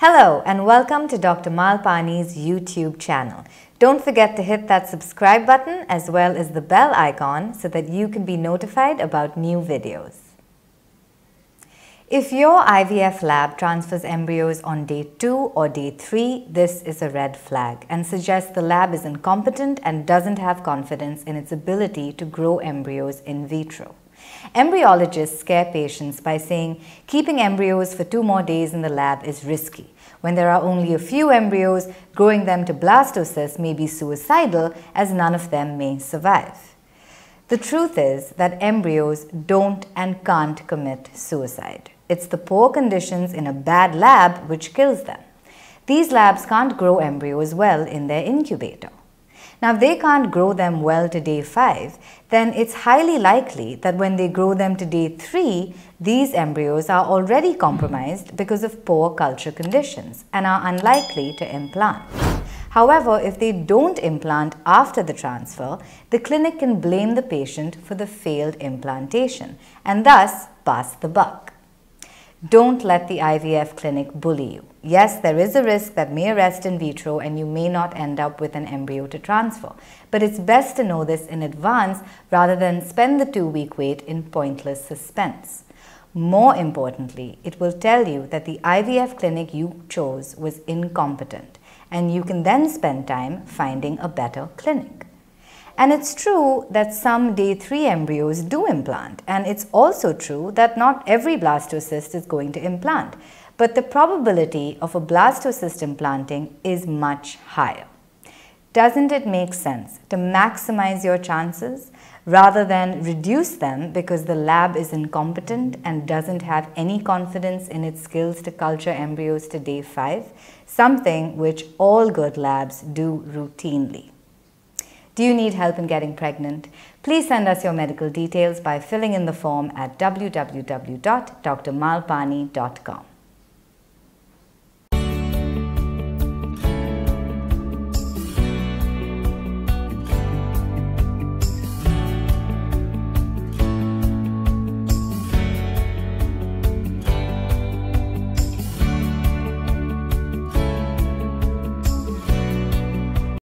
Hello and welcome to Dr. Malpani's YouTube channel. Don't forget to hit that subscribe button as well as the bell icon so that you can be notified about new videos. If your IVF lab transfers embryos on day 2 or day 3, this is a red flag and suggests the lab is incompetent and doesn't have confidence in its ability to grow embryos in vitro. Embryologists scare patients by saying keeping embryos for 2 more days in the lab is risky. When there are only a few embryos, growing them to blastocysts may be suicidal as none of them may survive. The truth is that embryos don't and can't commit suicide. It's the poor conditions in a bad lab which kills them. These labs can't grow embryos well in their incubator. Now, if they can't grow them well to day 5, then it's highly likely that when they grow them to day 3, these embryos are already compromised because of poor culture conditions and are unlikely to implant. However, if they don't implant after the transfer, the clinic can blame the patient for the failed implantation and thus pass the buck. Don't let the IVF clinic bully you. Yes, there is a risk that may arrest in vitro and you may not end up with an embryo to transfer, but it's best to know this in advance rather than spend the 2-week wait in pointless suspense. More importantly, it will tell you that the IVF clinic you chose was incompetent and you can then spend time finding a better clinic. And it's true that some day 3 embryos do implant, and it's also true that not every blastocyst is going to implant, but the probability of a blastocyst implanting is much higher. Doesn't it make sense to maximize your chances rather than reduce them because the lab is incompetent and doesn't have any confidence in its skills to culture embryos to day 5, something which all good labs do routinely? Do you need help in getting pregnant? Please send us your medical details by filling in the form at www.drmalpani.com.